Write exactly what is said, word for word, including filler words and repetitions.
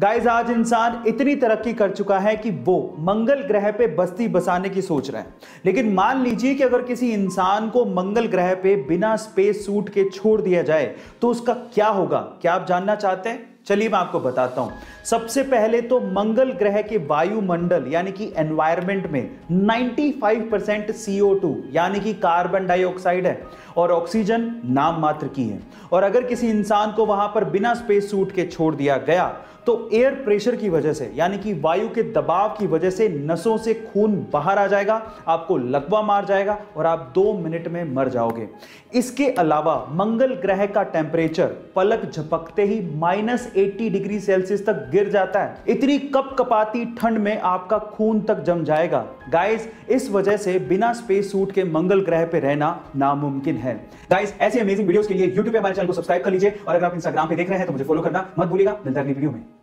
Guys आज इंसान इतनी तरक्की कर चुका है कि वो मंगल ग्रह पे बस्ती बसाने की सोच रहे हैं। लेकिन मान लीजिए कि अगर किसी इंसान को मंगल ग्रह पे बिना स्पेस सूट के छोड़ दिया जाए तो उसका क्या होगा, क्या आप जानना चाहते हैं? चलिए मैं आपको बताता हूँ। सबसे पहले तो मंगल ग्रह के वायुमंडल यानी कि एनवायरनमेंट में पचानवे परसेंट सी ओ टू यानी कि कार्बन डाइऑक्साइड है और ऑक्सीजन नाम मात्र की है। और अगर किसी इंसान को वहाँ पर बिना स्पेस सूट के छोड़ दिया गया तो एयर प्रेशर की वजह से यानी कि वायु के दबाव की वजह से नसों से खून बाहर आ जाएगा, आपको लकवा मार जाएगा और आप दो मिनट में मर जाओगे। इसके अलावा मंगल ग्रह का टेम्परेचर पलक झपकते ही माइनस अस्सी डिग्री सेल्सियस तक गिर जाता है। इतनी कपकपाती ठंड में आपका खून तक जम जाएगा। गाइस इस वजह से बिना स्पेस सूट के मंगल ग्रह पे रहना नामुमकिन है। गाइस ऐसे अमेजिंग वीडियोस के लिए यूट्यूब पे हमारे चैनल को सब्सक्राइब कर लीजिए और अगर आप इंस्टाग्राम पे देख रहे हैं तो मुझे फॉलो करना मत भूलिएगा। मिलता है अगली वीडियो में।